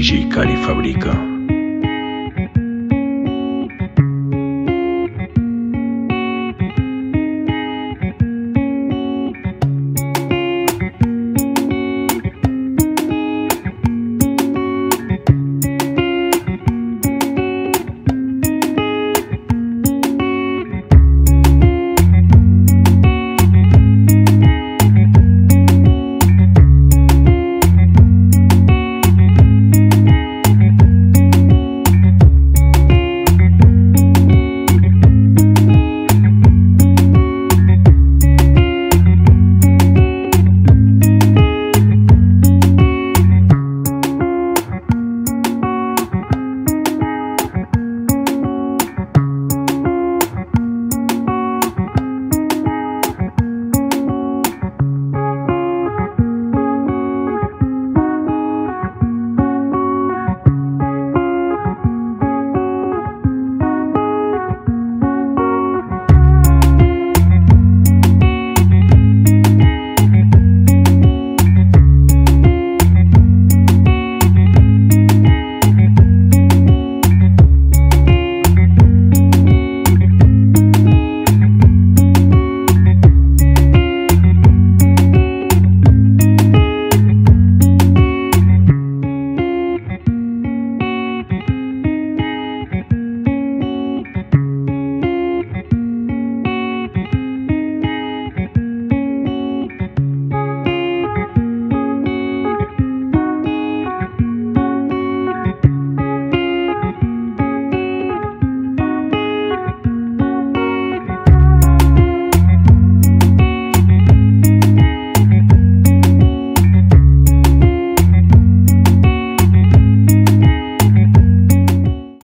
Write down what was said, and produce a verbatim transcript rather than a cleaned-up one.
D J Cari Fabrica.